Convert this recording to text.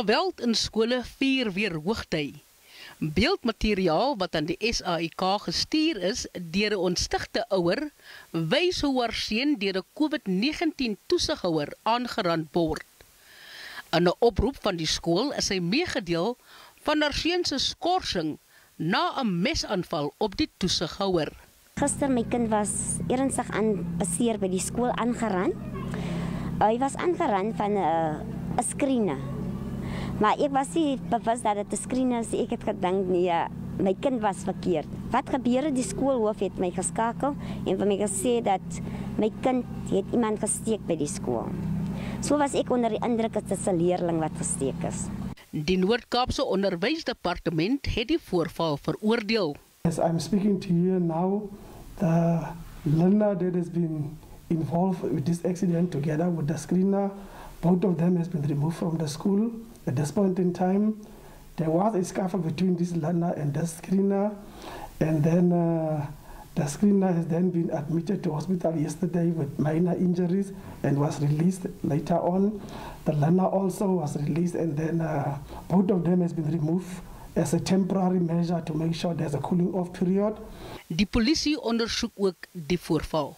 Geweld in skole vier weer hoogtyd. Beeldmateriaal wat aan die SAIK gestuur is deur 'n ontstigte ouer, wys hoe haar seun deur 'n COVID-19 toesighouer aangerand word. In 'n oproep van die skool is hy meegedeel van haar seun se skorsing na 'n mesaanval op die toesighouer. Gister my kind was ernstig beseer by die skool aangerand. Hy was aangerand van 'n skriener. Maar ik was niet bewust dat het de screen is. Ik heb gedacht, nee, mijn kind was verkeerd. Wat gebeurde? Die schoolhoof heeft mij geschakeld en van mij gezegd dat mijn kind heeft iemand gesteek bij die school. Zo was ik onder de indruk dat het een leerling wat gesteek is. Die Noord Kaapse onderwijsdepartement heeft die voorval veroordeeld. As I'm speaking to you now, the learner that has been involved with this accident together with the screener, both of them has been removed from the school. At this point in time, there was a scuffle between this learner and the screener, and then the screener has then been admitted to hospital yesterday with minor injuries and was released later on. The learner also was released, and then both of them has been removed as a temporary measure to make sure there's a cooling off period. Die polisie ondersoek ook die voorval.